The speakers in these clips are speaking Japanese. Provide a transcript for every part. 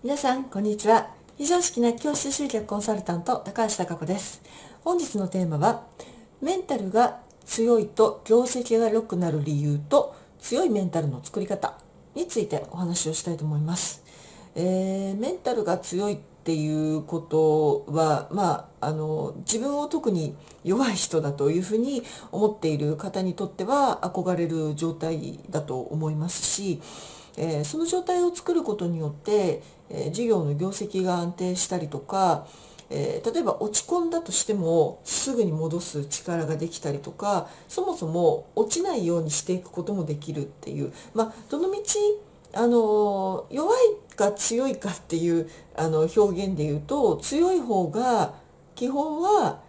皆さん、こんにちは。非常識な教師集客コンサルタント、高橋貴子です。本日のテーマは、メンタルが強いと業績が良くなる理由と強いメンタルの作り方についてお話をしたいと思います。メンタルが強いっていうことは、自分を特に弱い人だというふうに思っている方にとっては憧れる状態だと思いますし、その状態を作ることによって事業の業績が安定したりとか、例えば落ち込んだとしてもすぐに戻す力ができたりとか、そもそも落ちないようにしていくこともできるっていう、どの道弱いか強いかっていう表現で言うと、強い方が基本は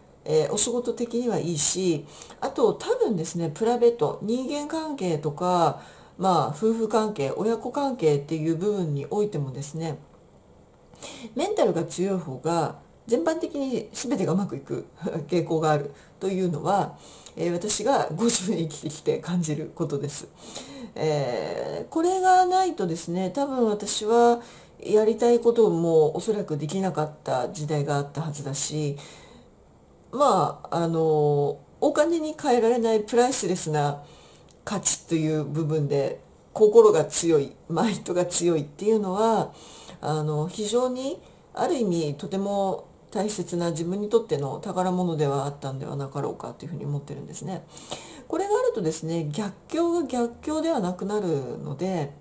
お仕事的にはいいし、あと多分ですね、プライベート、人間関係とか夫婦関係、親子関係っていう部分においてもですね、メンタルが強い方が全般的に全てがうまくいく傾向があるというのは、私が50年生きてきて感じることです。これがないとですね、多分私はやりたいこともおそらくできなかった時代があったはずだし、お金に換えられないプライスレスな価値という部分で心が強い、マインドが強いっていうのは、非常にある意味とても大切な自分にとっての宝物ではあったんではなかろうかというふうに思ってるんですね。これがあるとですね、逆境が逆境ではなくなるので、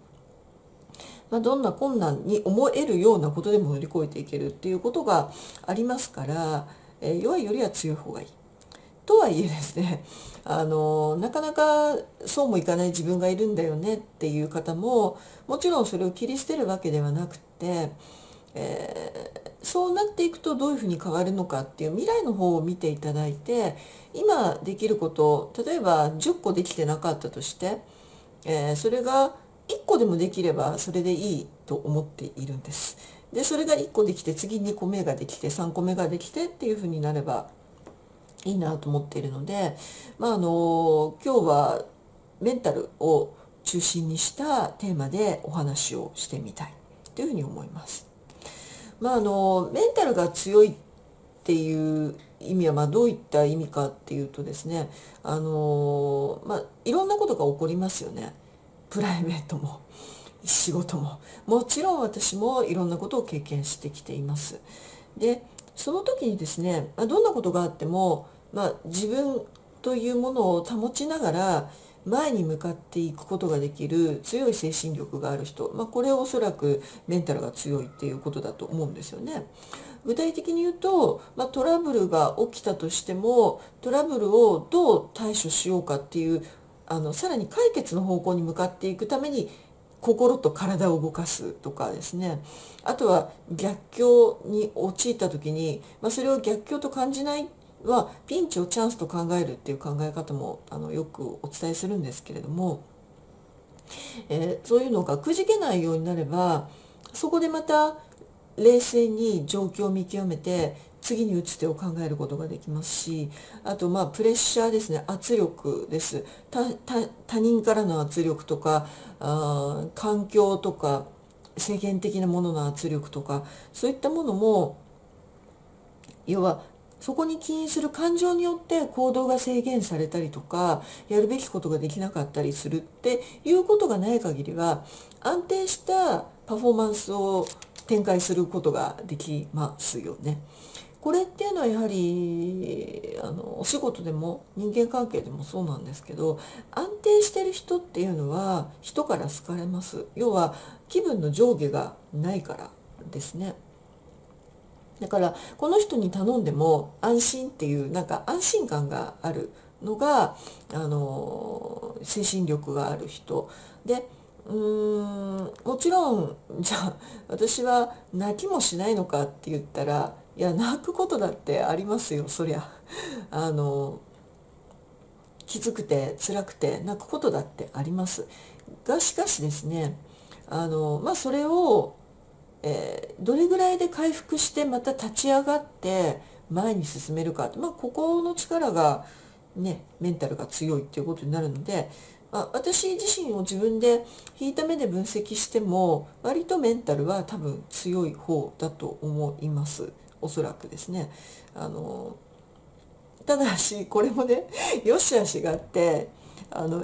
どんな困難に思えるようなことでも乗り越えていけるっていうことがありますから、弱いよりは強い方がいい。とはいえですね、なかなかそうもいかない自分がいるんだよねっていう方も、もちろんそれを切り捨てるわけではなくて、そうなっていくとどういうふうに変わるのかっていう未来の方を見ていただいて、今できることを例えば10個できてなかったとして、それが1個でもできればそれでいいと思っているんです。で、それが1個できて、次2個目ができて、3個目ができてっていうふうになればいいなと思っているので、今日はメンタルを中心にしたテーマでお話をしてみたいというふうに思います。メンタルが強いっていう意味はどういった意味かっていうとですね、いろんなことが起こりますよね。プライベートも仕事も、もちろん私もいろんなことを経験してきています。で、その時にですね、どんなことがあっても、自分というものを保ちながら前に向かっていくことができる強い精神力がある人、これはおそらくメンタルが強いっていうことだと思うんですよね。具体的に言うと、トラブルが起きたとしてもトラブルをどう対処しようかっていう、さらに解決の方向に向かっていくために心と体を動かすとかですね、あとは逆境に陥った時に、それを逆境と感じない、ピンチをチャンスと考えるっていう考え方もよくお伝えするんですけれども、そういうのがくじけないようになれば、そこでまた冷静に状況を見極めて次に打つ手を考えることができますし、あとプレッシャーですね、圧力です。他人からの圧力とか、環境とか世間的なものの圧力とか、そういったものも、要はそこに起因する感情によって行動が制限されたりとか、やるべきことができなかったりするっていうことがない限りは、安定したパフォーマンスを展開することができますよね。これっていうのはやはりお仕事でも人間関係でもそうなんですけど、安定してる人っていうのは人から好かれます。要は気分の上下がないからですね。だからこの人に頼んでも安心っていう、安心感があるのが精神力がある人で、もちろんじゃあ私は泣きもしないのかって言ったら、いや泣くことだってありますよ。そりゃきつくて辛くて泣くことだってありますが、しかしですね、それを、どれぐらいで回復してまた立ち上がって前に進めるかって、ここの力がね、メンタルが強いっていうことになるので、私自身を自分で引いた目で分析しても割とメンタルは多分強い方だと思います。おそらくですね。ただしこれもね良し悪しがあって、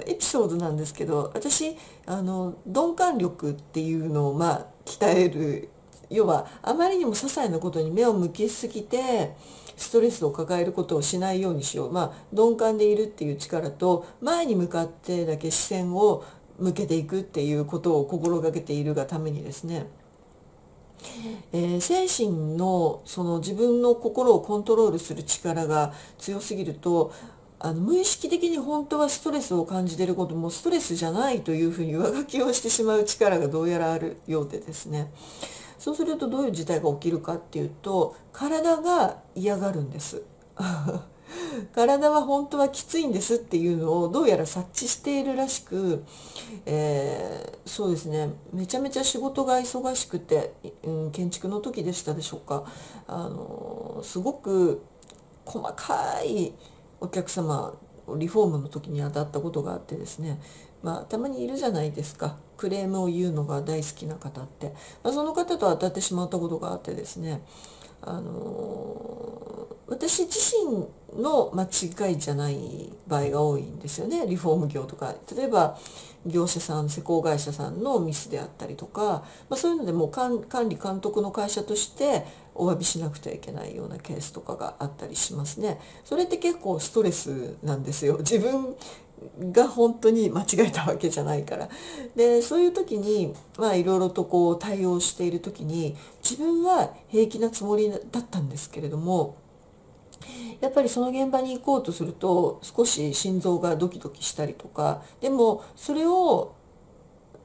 エピソードなんですけど、私鈍感力っていうのを鍛える、要はあまりにも些細なことに目を向けすぎてストレスを抱えることをしないようにしよう、鈍感でいるっていう力と前に向かってだけ視線を向けていくっていうことを心がけているがためにですね、精神の自分の心をコントロールする力が強すぎると、無意識的に本当はストレスを感じていることもストレスじゃないというふうに上書きをしてしまう力がどうやらあるようでですね。そうするとどういう事態が起きるかっていうと、体が嫌がるんです。体は本当はきついんですっていうのをどうやら察知しているらしく、そうですね、めちゃめちゃ仕事が忙しくて、建築の時でしたでしょうか、すごく細かいお客様をリフォームの時に当たったことがあってですね、たまにいるじゃないですか、クレームを言うのが大好きな方って、その方と当たってしまったことがあってですね、私自身の間違いじゃない場合が多いんですよね。リフォーム業とか、例えば業者さん、施工会社さんのミスであったりとか、そういうのでもう管理監督の会社としてお詫びしなくちゃいけないようなケースとかがあったりしますね。それって結構ストレスなんですよ。自分が本当に間違えたわけじゃないから。でそういう時にいろいろと対応している時に、自分は平気なつもりだったんですけれども、やっぱりその現場に行こうとすると少し心臓がドキドキしたりとか、でもそれを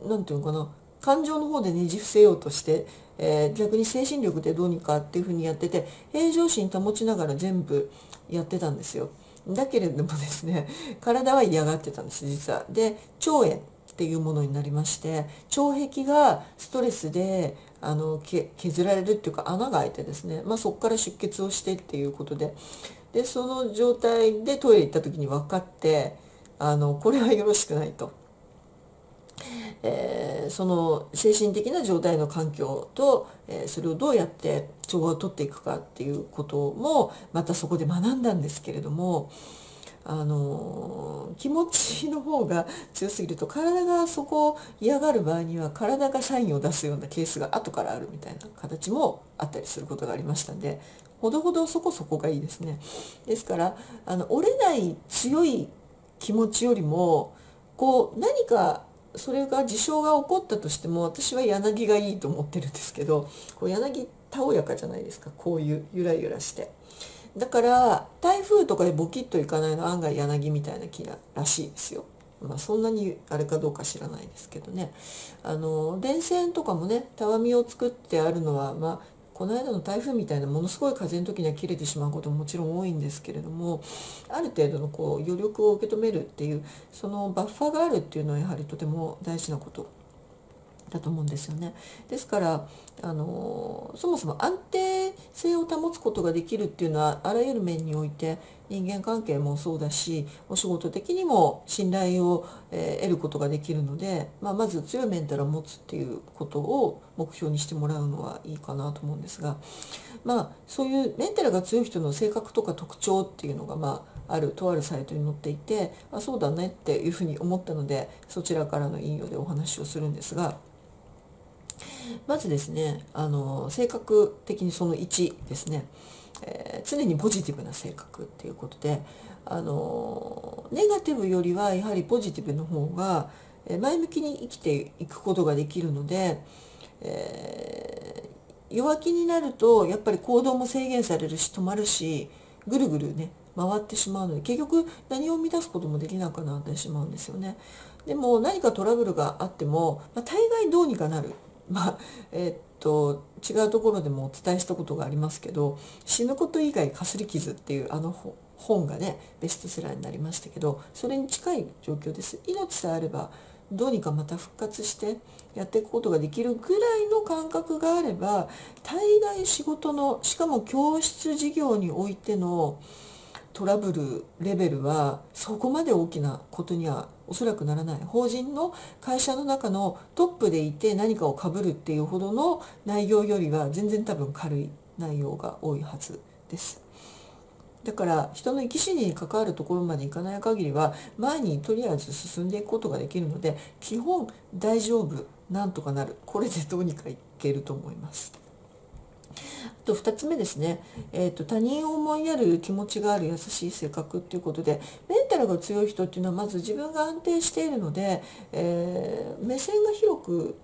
何て言うのかな、感情の方でねじ伏せようとして、逆に精神力でどうにかっていうふうにやってて、平常心保ちながら全部やってたんですよ。だけれどもですね、体は嫌がってたんです、実は。で腸炎っていうものになりまして、腸壁がストレスで削られるっていうか穴が開いてですね、そこから出血をしてっていうことで、その状態でトイレ行った時に分かって、これはよろしくないと。その精神的な状態の環境と、それをどうやって調和をとっていくかっていうこともまたそこで学んだんですけれども、気持ちの方が強すぎると、体がそこを嫌がる場合には体がサインを出すようなケースが後からあるみたいな形もあったりすることがありましたんで、ほどほどそこそこがいいですね。ですから折れない強い気持ちよりも何かそれが事象が起こったとしても、私は柳がいいと思ってるんですけど、柳たおやかじゃないですか、こういうゆらゆらして。だから台風とかでボキッといかないのは案外柳みたいな木らしいですよ。そんなにあれかどうか知らないですけどね。電線とかもね、たわみを作ってあるのはこの間の台風みたいなものすごい風の時には切れてしまうことももちろん多いんですけれども、ある程度の余力を受け止めるっていう、そのバッファーがあるっていうのはやはりとても大事なことだと思うんですよね。ですからそもそも安定性を保つことができるっていうのはあらゆる面において、人間関係もそうだしお仕事的にも信頼を得ることができるので、まず強いメンタルを持つっていうことを目標にしてもらうのはいいかなと思うんですが、そういうメンタルが強い人の性格とか特徴っていうのがとあるサイトに載っていて、そうだねっていうふうに思ったので、そちらからの引用でお話をするんですが。まずですね、性格的にその1ですね、常にポジティブな性格っていうことで、ネガティブよりはやはりポジティブの方が前向きに生きていくことができるので、弱気になるとやっぱり行動も制限されるし止まるし、ぐるぐるね回ってしまうので、結局何を生み出すこともできなくなってしまうんですよね。でも何かトラブルがあっても、大概どうにかなる。違うところでもお伝えしたことがありますけど「死ぬこと以外かすり傷」っていう本がねベストセラーになりましたけど、それに近い状況です。命さえあればどうにかまた復活してやっていくことができるぐらいの感覚があれば、大概仕事の、しかも教室事業においてのトラブルレベルはそこまで大きなことにはおそらくならない。法人の会社の中のトップでいて何かをかぶるっていうほどの内容よりは全然多分軽い内容が多いはずです。だから人の生き死にに関わるところまでいかない限りは前にとりあえず進んでいくことができるので、基本大丈夫、なんとかなる、これでどうにかいけると思います。あと2つ目ですね、他人を思いやる気持ちがある優しい性格っていうことで、メンタルが強い人っていうのはまず自分が安定しているので、目線が広く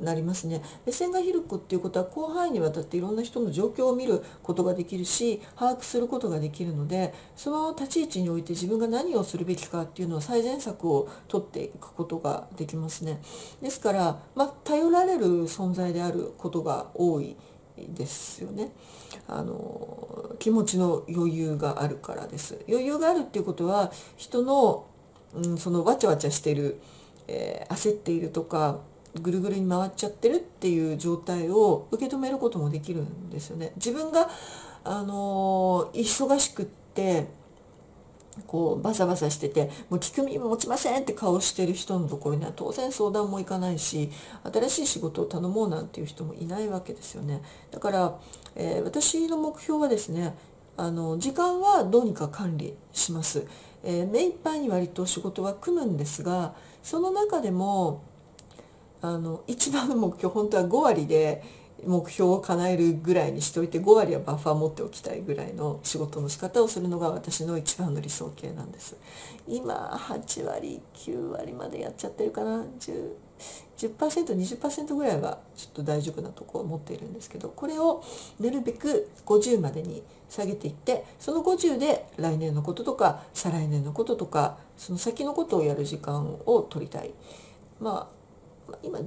なりますね。目線が広くっていうことは広範囲にわたっていろんな人の状況を見ることができるし、把握することができるので、その立ち位置において自分が何をするべきかっていうのを最善策を取っていくことができますね。ですから、頼られる存在であることが多いですよね。気持ちの余裕があるからです。余裕があるっていうことは人の、そのわちゃわちゃしてる、焦っているとかぐるぐるに回っちゃってるっていう状態を受け止めることもできるんですよね。自分が忙しくってこうバサバサしてて「もう聞く耳持ちません」って顔してる人のところには当然相談もいかないし、新しい仕事を頼もうなんていう人もいないわけですよね。だから、私の目標はですね、時間はどうにか管理します。目いっぱいに割と仕事は組むんですが、その中でも一番の目標、本当は5割で目標を叶えるぐらいにしておいて、5割はバッファー持っておきたいぐらいの仕事の仕方をするのが私の一番の理想形なんです。今8割9割までやっちゃってるかな。 10%20% ぐらいはちょっと大丈夫なとこを持っているんですけど、これをなるべく50までに下げていって、その50で来年のこととか再来年のこととかその先のことをやる時間を取りたい。今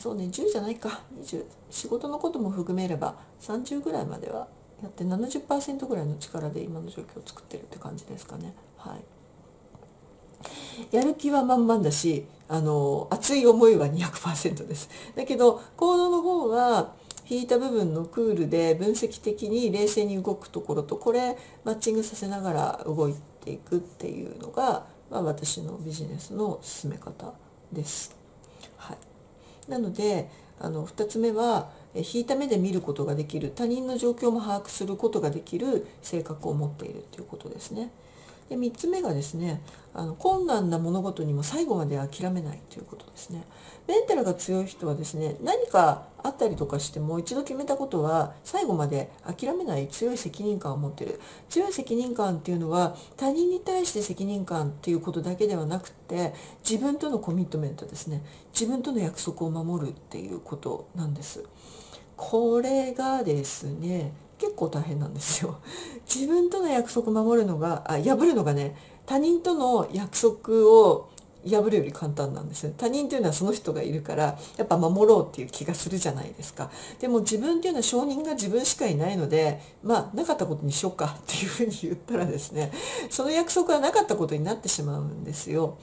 そうね、10じゃないか、20、仕事のことも含めれば30ぐらいまではやって 70% ぐらいの力で今の状況を作ってるって感じですかね。はい、やる気は満々だし、熱い思いは 200% です。だけど行動の方は引いた部分のクールで分析的に冷静に動くところと、これマッチングさせながら動いていくっていうのが、私のビジネスの進め方です。なので2つ目は引いた目で見ることができる、他人の状況も把握することができる性格を持っているということですね。で3つ目がですね、困難な物事にも最後まで諦めないということですね。メンタルが強い人はですね、何かあったりとかしても一度決めたことは最後まで諦めない、強い責任感を持っている。強い責任感っていうのは他人に対して責任感っていうことだけではなくて、自分とのコミットメントですね、自分との約束を守るっていうことなんです。これがですね結構大変なんですよ。自分との約束を守るのが破るのがね、他人との約束を破るより簡単なんですね。他人というのはその人がいるからやっぱ守ろうっていう気がするじゃないですか。でも自分というのは証人が自分しかいないので、なかったことにしようかっていうふうに言ったらですね、その約束はなかったことになってしまうんですよ。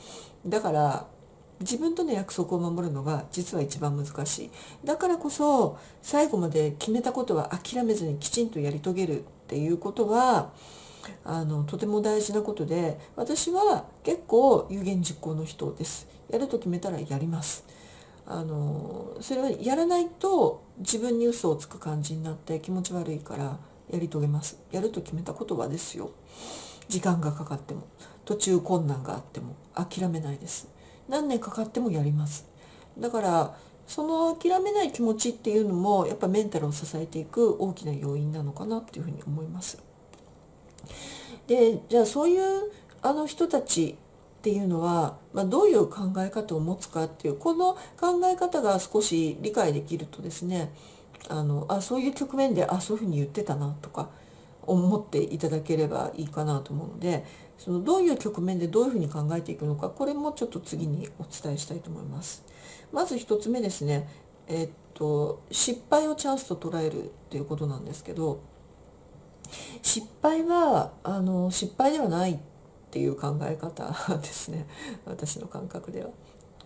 だから自分との約束を守るのが実は一番難しい。だからこそ最後まで決めたことは諦めずにきちんとやり遂げるっていうことはとても大事なことで、私は結構有言実行の人です。やると決めたらやります。それはやらないと自分に嘘をつく感じになって気持ち悪いからやり遂げます。やると決めたことはですよ、時間がかかっても途中困難があっても諦めないです。何年かかってもやります。だからその諦めない気持ちっていうのもやっぱメンタルを支えていく大きな要因なのかなっていうふうに思います。でじゃあそういう人たちっていうのは、どういう考え方を持つかっていう、この考え方が少し理解できるとですね、そういう局面でそういうふうに言ってたなとか思っていただければいいかなと思うので、そのどういう局面でどういうふうに考えていくのか、これもちょっと次にお伝えしたいと思います。まず1つ目ですね、失敗をチャンスと捉えるっていうことなんですけど、失敗は失敗ではないっていう考え方ですね、私の感覚では。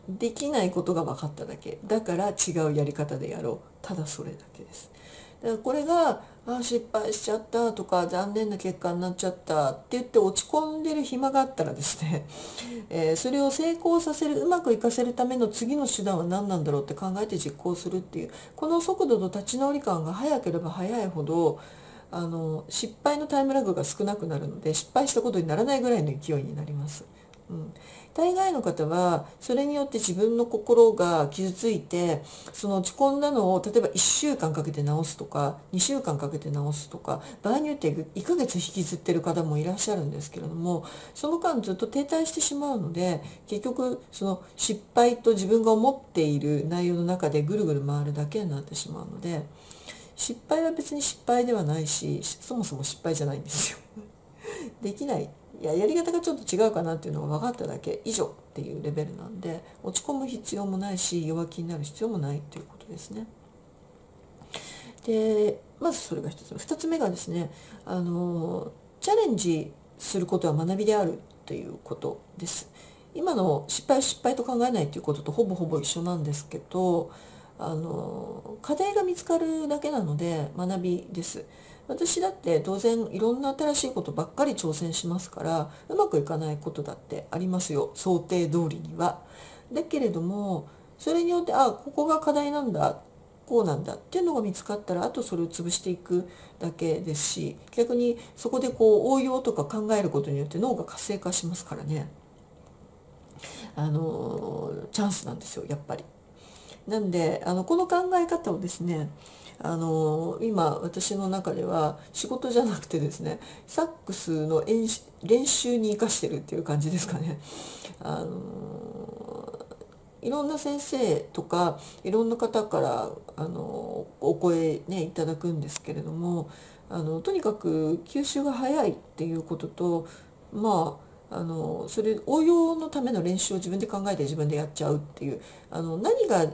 できないことが分かっただけだから違うやり方でやろう、ただそれだけです。だからこれが失敗しちゃったとか残念な結果になっちゃったって言って落ち込んでる暇があったらですねそれを成功させる、うまくいかせるための次の手段は何なんだろうって考えて実行するっていう、この速度と立ち直り感が早ければ早いほど失敗のタイムラグが少なくなるので失敗したことにならないぐらいの勢いになります。大概の方はそれによって自分の心が傷ついて、その落ち込んだのを例えば1週間かけて治すとか2週間かけて治すとか、場合によって1ヶ月引きずってる方もいらっしゃるんですけれども、その間ずっと停滞してしまうので結局その失敗と自分が思っている内容の中でぐるぐる回るだけになってしまうので、失敗は別に失敗ではないし、そもそも失敗じゃないんですよ。できない。やり方がちょっと違うかなっていうのが分かっただけ以上っていうレベルなんで、落ち込む必要もないし弱気になる必要もないということですね。でまずそれが1つ目。2つ目がですねチャレンジすることは学びであるということです。今の失敗を失敗と考えないということとほぼ一緒なんですけど、課題が見つかるだけなので学びです。私だって当然いろんな新しいことばっかり挑戦しますから、うまくいかないことだってありますよ、想定通りには。だけれどもそれによってここが課題なんだこうなんだっていうのが見つかったら、あとそれを潰していくだけですし、逆にそこで応用とか考えることによって脳が活性化しますからね、チャンスなんですよやっぱり。なんでこの考え方をですね今私の中では仕事じゃなくてですねサックスの練習に生かしてるっていう感じですかね。いろんな先生とかいろんな方からお声ねいただくんですけれども、とにかく吸収が早いっていうことと、まあそれ応用のための練習を自分で考えて自分でやっちゃうっていう、何が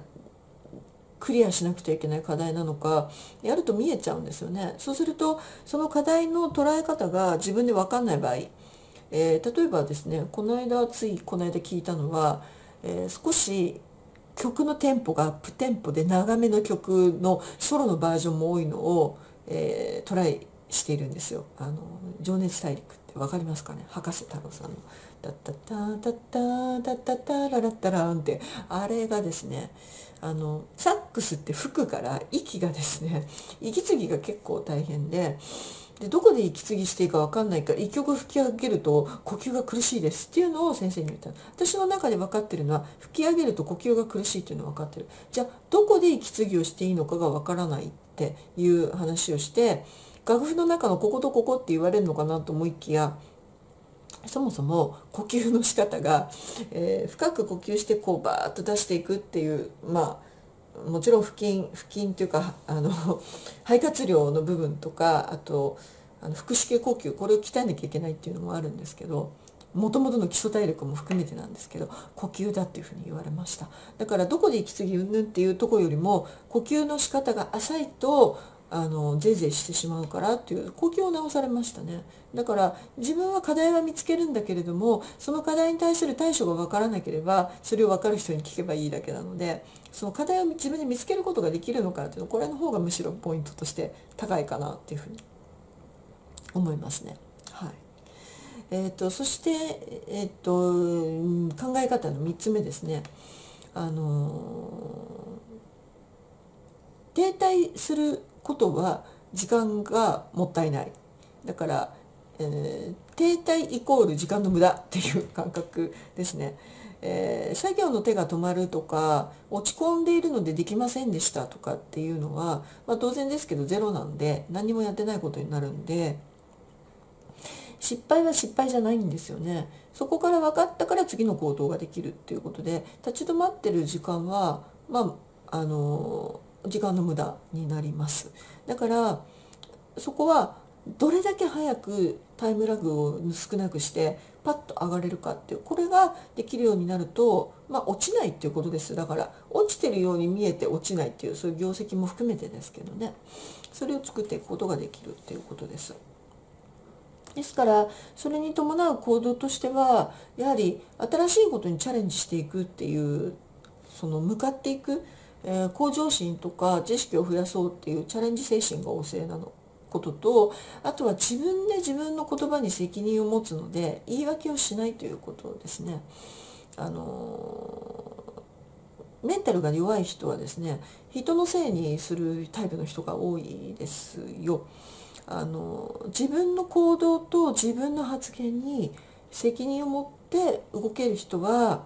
クリアしなくちゃいけない課題なのかやると見えちゃうんですよね。そうするとその課題の捉え方が自分で分かんない場合、例えばですねついこの間聞いたのは、少し曲のテンポがアップテンポで長めの曲のソロのバージョンも多いのを、トライしているんですよ。情熱大陸って分かりますかね、葉加瀬太郎さんの「タッタッタッタッタッタッタッタララッタラン」って、あれがですねサックスって吹くから息がですね息継ぎが結構大変でどこで息継ぎしていいか分かんないから一曲吹き上げると呼吸が苦しいですっていうのを先生に言った。私の中で分かってるのは吹き上げると呼吸が苦しいっていうのは分かってる。じゃあどこで息継ぎをしていいのかが分からないっていう話をして、楽譜の中のこことここって言われるのかなと思いきや、そもそも呼吸の仕方が、深く呼吸してバーッと出していくっていう、まあもちろん腹筋というか肺活量の部分とか、あと腹式呼吸、これを鍛えなきゃいけないっていうのもあるんですけど、もともとの基礎体力も含めてなんですけど呼吸だっていうふうに言われました。だからどこで息継ぎうんぬんっていうところよりも呼吸の仕方が浅いとぜいぜいしてしまうからっていう呼吸を直されましたね。だから自分は課題は見つけるんだけれども、その課題に対する対処が分からなければそれを分かる人に聞けばいいだけなので、その課題を自分で見つけることができるのかっていうの、これの方がむしろポイントとして高いかなっていうふうに思いますね。はい、そして、考え方の3つ目ですね。停滞することは時間がもったいない、だから、停滞イコール時間の無駄っていう感覚ですね。作業の手が止まるとか落ち込んでいるのでできませんでしたとかっていうのは、まあ、当然ですけどゼロなんで何もやってないことになるんで、失敗は失敗じゃないんですよね。そこから分かったから次の行動ができるっていうことで、立ち止まってる時間は時間の無駄になります。だからそこはどれだけ早くタイムラグを少なくしてパッと上がれるかっていう、これができるようになると、落ちないっていうことです。だから落ちてるように見えて落ちないっていう、そういう業績も含めてですけどね、それを作っていくことができるっていうことです。ですからそれに伴う行動としてはやはり新しいことにチャレンジしていくっていうその向かっていく、向上心とか知識を増やそうっていうチャレンジ精神が旺盛なのことと、あとは自分で自分の言葉に責任を持つので言い訳をしないということですね。メンタルが弱い人はですね、人のせいにするタイプの人が多いですよ。自分の行動と自分の発言に責任を持って動ける人は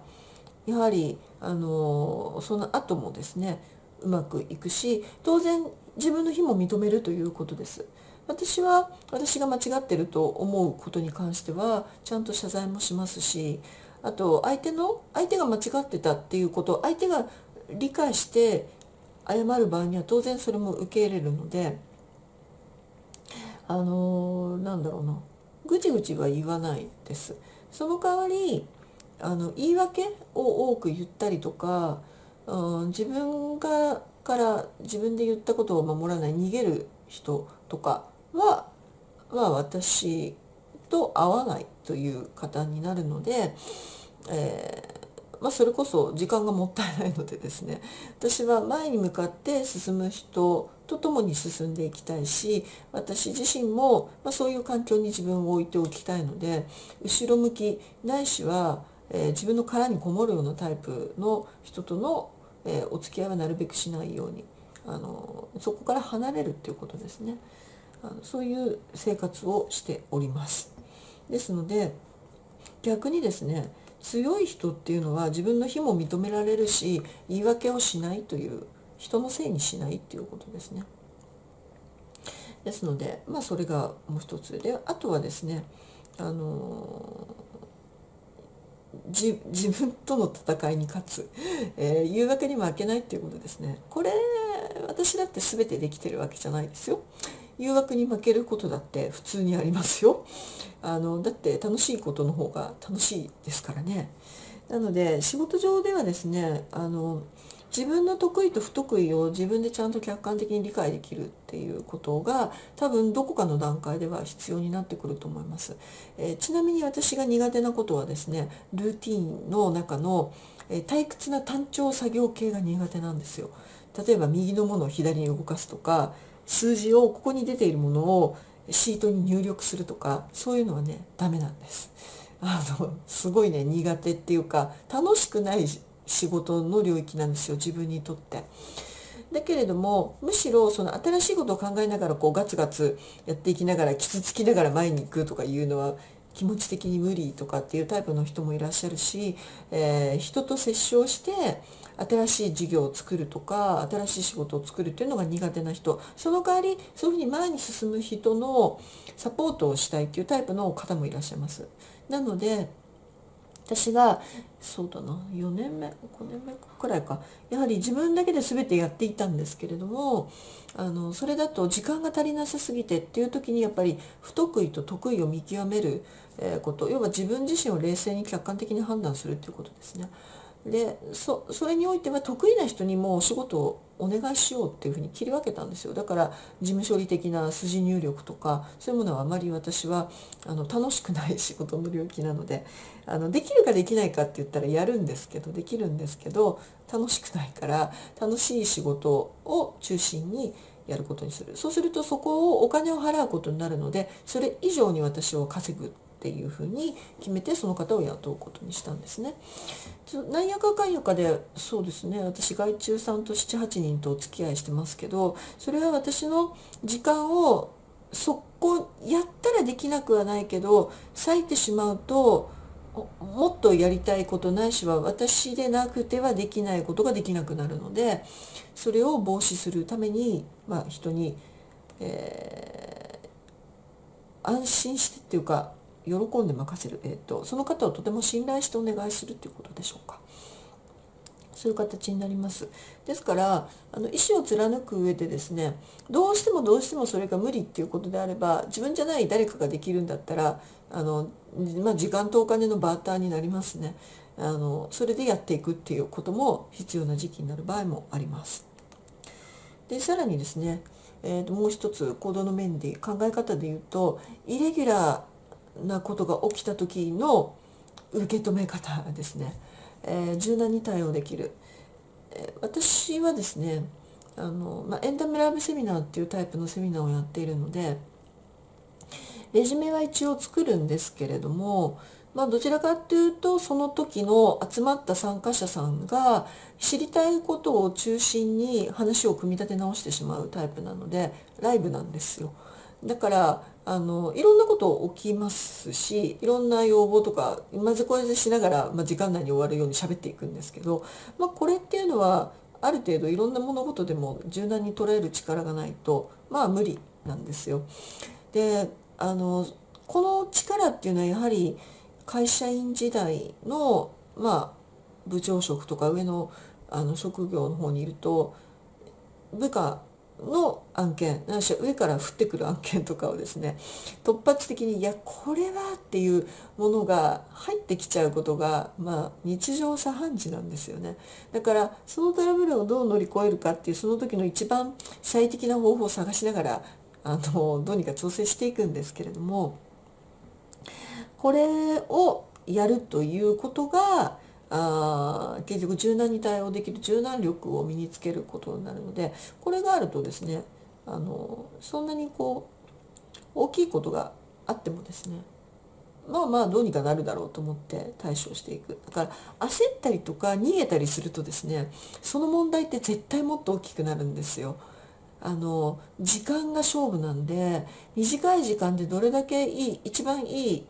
やはりその後もですねうまくいくし、当然自分の非も認めるということです。私が間違ってると思うことに関してはちゃんと謝罪もしますし、あと相手が間違ってたっていうことを相手が理解して謝る場合には当然それも受け入れるので、なんだろうな、ぐちぐちは言わないです。その代わり言い訳を多く言ったりとか、自分から自分で言ったことを守らない、逃げる人とかは私と合わないという方になるので、それこそ時間がもったいないのでですね、私は前に向かって進む人と共に進んでいきたいし、私自身も、そういう環境に自分を置いておきたいので、後ろ向きないしは自分の殻にこもるようなタイプの人とのお付き合いはなるべくしないように、そこから離れるっていうことですね。そういう生活をしております。ですので逆にですね、強い人っていうのは自分の非も認められるし、言い訳をしないという、人のせいにしないっていうことですね。ですのでそれがもう一つで、あとはですね自分との戦いに勝つ、言うわけにも負けないっていうことですね。これ私だって全てできてるわけじゃないですよ。誘惑に負けることだって普通にありますよ。だって楽しいことの方が楽しいですからね。なので仕事上ではですね、自分の得意と不得意を自分でちゃんと客観的に理解できるっていうことが多分どこかの段階では必要になってくると思います。ちなみに私が苦手なことはですね、ルーティンの中の退屈な単調作業系が苦手なんですよ。例えば右のものを左に動かすとか、数字をここに出ているものをシートに入力するとか、そういうのはねダメなんです。すごいね苦手っていうか楽しくない仕事の領域なんですよ、自分にとって。だけれどもむしろその新しいことを考えながらこうガツガツやっていきながら傷つきながら前に行くとかいうのは気持ち的に無理とかっていうタイプの人もいらっしゃるし、人と接触して新しい事業を作るとか新しい仕事を作るっていうのが苦手な人、その代わりそういうふうに前に進む人のサポートをしたいっていうタイプの方もいらっしゃいます。なので私がそうだな4年目5年目くらいか、やはり自分だけで全てやっていたんですけれども、それだと時間が足りなさすぎてっていう時にやっぱり不得意と得意を見極めること、要は自分自身を冷静に客観的に判断するっていうことですね。でそれにおいては得意な人にもお仕事をお願いしようっていうふうに切り分けたんですよ。だから事務処理的な筋入力とかそういうものはあまり私は楽しくない仕事の領域なので、できるかできないかって言ったらやるんですけど、できるんですけど楽しくないから、楽しい仕事を中心にやることにする。そうするとそこをお金を払うことになるので、それ以上に私を稼ぐっていうふうに決めてその方を雇うことにしたんですね。なんやかかんやかでそうですね、私外注さんと78人とお付き合いしてますけど、それは私の時間をそこやったらできなくはないけど割いてしまうと、もっとやりたいことないしは私でなくてはできないことができなくなるので、それを防止するために人に、安心してっていうか喜んで任せる、その方をとても信頼してお願いするということでしょうか。そういう形になります。ですから意思を貫く上でですね、どうしてもそれが無理っていうことであれば、自分じゃない誰かができるんだったら時間とお金のバーターになりますね。それでやっていくっていうことも必要な時期になる場合もあります。でさらにですね、もう一つ行動の面で考え方で言うと、イレギュラーなことが起きた時の受け止め方ですね、柔軟に対応できる。私はですねエンタメライブセミナーっていうタイプのセミナーをやっているのでレジュメは一応作るんですけれども、どちらかというとその時の集まった参加者さんが知りたいことを中心に話を組み立て直してしまうタイプなのでライブなんですよ。だからいろんなこと起きますしいろんな要望とかまずこれでしながら、時間内に終わるように喋っていくんですけど、これっていうのはある程度いろんな物事でも柔軟に捉える力がないと無理なんですよ。でこの力っていうのはやはり会社員時代の、部長職とか上の、職業の方にいると部下の案件ないし上から降ってくる案件とかをですね突発的に「いやこれは」っていうものが入ってきちゃうことが、日常茶飯事なんですよね。だからそのトラブルをどう乗り越えるかっていうその時の一番最適な方法を探しながらどうにか調整していくんですけれども。これをやるということが結局柔軟に対応できる柔軟力を身につけることになるのでこれがあるとですねそんなに大きいことがあってもですねどうにかなるだろうと思って対処していく。だから焦ったりとか逃げたりするとですねその問題って絶対もっと大きくなるんですよ。時間が勝負なんで短い時間でどれだけ一番いい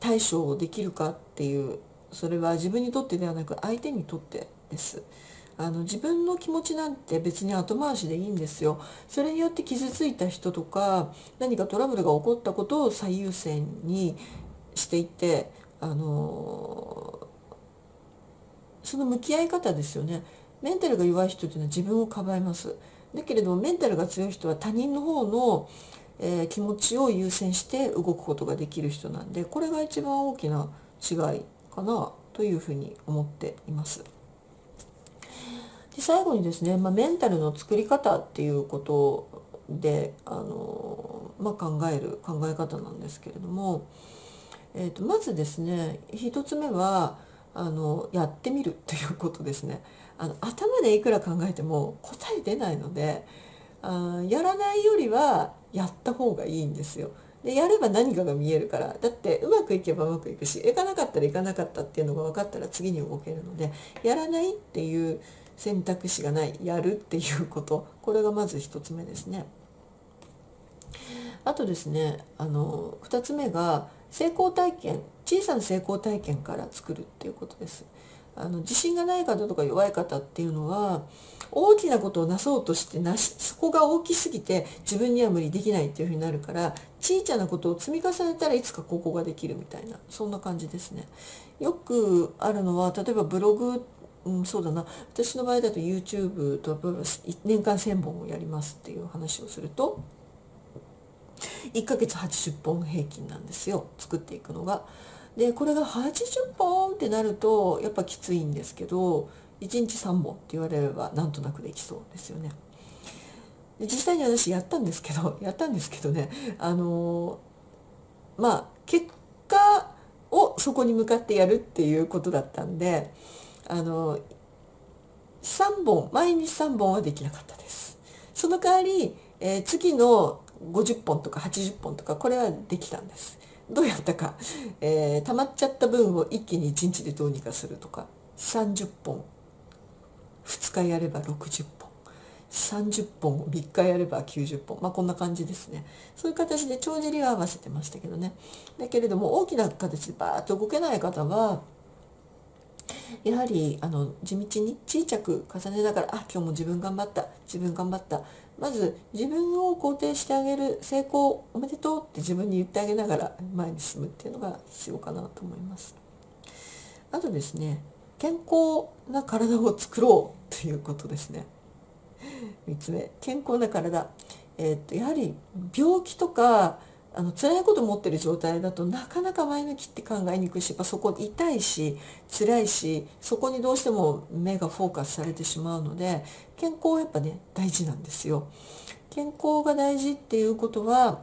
対処をできるかっていうそれは自分にとってではなく相手にとってです。自分の気持ちなんて別に後回しでいいんですよ。それによって傷ついた人とか何かトラブルが起こったことを最優先にしていってその向き合い方ですよね。メンタルが弱い人っていうのは自分をかばいます。だけれどもメンタルが強い人は他人の方の気持ちを優先して動くことができる人なんでこれが一番大きな違いかなというふうに思っています。で最後にですね、メンタルの作り方っていうことで考える考え方なんですけれども、まずですね一つ目はやってみるということですね。頭でいくら考えても答え出ないのでやらないよりはやった方がいいんですよ。でやれば何かが見えるからだってうまくいけばうまくいくしいかなかったらいかなかったっていうのが分かったら次に動けるのでやらないっていう選択肢がないやるっていうことこれがまず一つ目ですね。あとですね2つ目が成功体験小さな成功体験から作るっていうことです。自信がない方とか弱い方っていうのは大きなことをなそうとしてそこが大きすぎて自分には無理できないっていうふうになるから小さなことを積み重ねたらいつかここができるみたいなそんな感じですね。よくあるのは例えばブログ、そうだな私の場合だと YouTube と1年間1000本をやりますっていう話をすると1ヶ月80本平均なんですよ作っていくのが。でこれが80本ってなるとやっぱきついんですけど1日3本って言われればなんとなくできそうですよね。で実際に私やったんですけどね結果をそこに向かってやるっていうことだったんで3本毎日3本はできなかったです。その代わり、次の50本とか80本とかこれはできたんです。どうやったか、溜まっちゃった分を一気に1日でどうにかするとか30本2日やれば60本30本3日やれば90本こんな感じですね。そういう形で帳尻は合わせてましたけどね。だけれども大きな形でバーッと動けない方はやはり地道に小さく重ねながら今日も自分頑張ったまず自分を肯定してあげる成功おめでとうって自分に言ってあげながら前に進むっていうのが必要かなと思います。あとですね健康な体を作ろうということですね。3つ目健康な体、やはり病気とか辛いことを持ってる状態だとなかなか前向きって考えにくいしそこ痛いし辛いしそこにどうしても目がフォーカスされてしまうので健康はやっぱね大事なんですよ。健康が大事っていうことは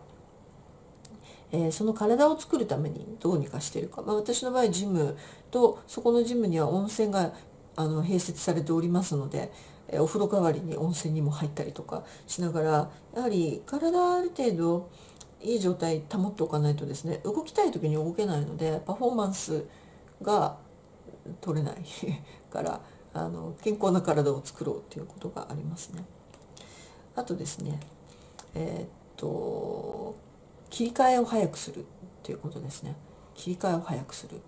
その体を作るためにどうにかしてるか、私の場合ジムとそこのジムには温泉が併設されておりますので、お風呂代わりに温泉にも入ったりとかしながら、やはり体ある程度いい状態保っておかないとですね、動きたい時に動けないのでパフォーマンスが取れないから健康な体を作ろうということがありますね。あとですね、切り替えを早くするっていうことですね。切り替えを早くする。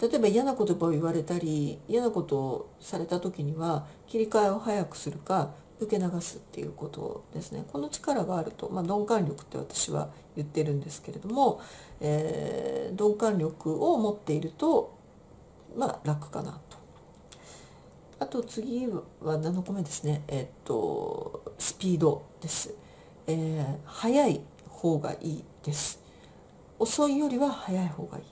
例えば嫌な言葉を言われたり嫌なことをされた時には切り替えを早くするか受け流すっていうことですね。この力があると、鈍感力って私は言ってるんですけれども、鈍感力を持っていると楽かなと。あと次は7個目ですね。スピードです。早い方がいいです。遅いよりは早い方がいい。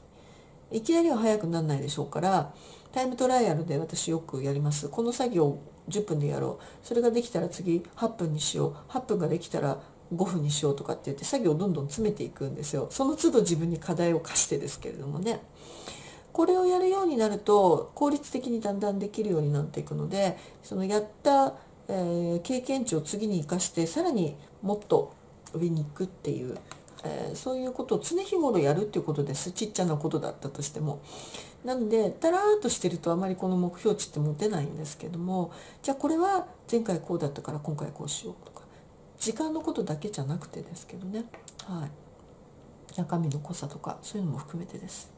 いきなりは早くならないでしょうから、タイムトライアルで私よくやります。この作業を10分でやろう。それができたら次8分にしよう。8分ができたら5分にしようとかって言って作業をどんどん詰めていくんですよ。その都度自分に課題を課してですけれどもね。これをやるようになると効率的にだんだんできるようになっていくので、そのやった経験値を次に生かしてさらにもっと上に行くっていう、そういうことを常日頃やるっていうことです。ちっちゃなことだったとしても。なのでタラーっとしてるとあまりこの目標値って持てないんですけども、じゃあこれは前回こうだったから今回こうしようとか、時間のことだけじゃなくてですけどね、はい、中身の濃さとかそういうのも含めてです。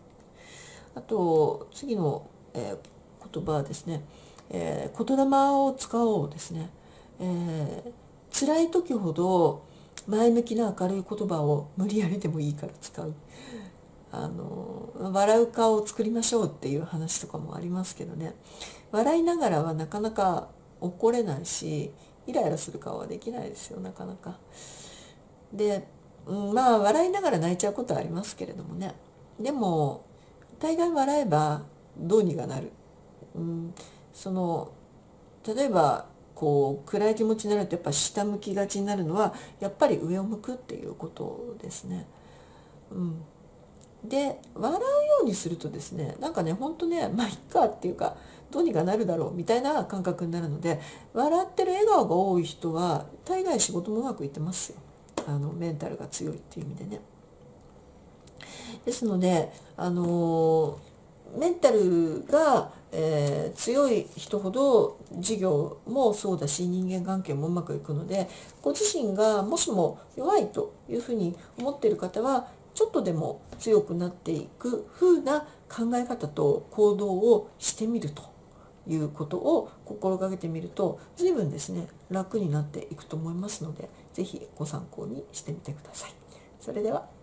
あと次の言葉はですね、言霊を使おうですね。辛い時ほど前向きな明るい言葉を無理やりでもいいから使う。笑う顔を作りましょうっていう話とかもありますけどね。笑いながらはなかなか怒れないし、イライラする顔はできないですよ、なかなか。で、笑いながら泣いちゃうことはありますけれどもね。でも大概笑えばどうにかなる。例えばこう暗い気持ちになるとやっぱ下向きがちになるのはやっぱり上を向くっていうことですね。で笑うようにするとですね、ほんとね、いっかっていうかどうにかなるだろうみたいな感覚になるので、笑ってる笑顔が多い人は大概仕事もうまくいってますよ。メンタルが強いっていう意味でね。ですので、メンタルが、強い人ほど事業もそうだし人間関係もうまくいくので、ご自身がもしも弱いというふうに思っている方はちょっとでも強くなっていくふうな考え方と行動をしてみるということを心がけてみると随分ですね楽になっていくと思いますので、是非ご参考にしてみてください。それでは。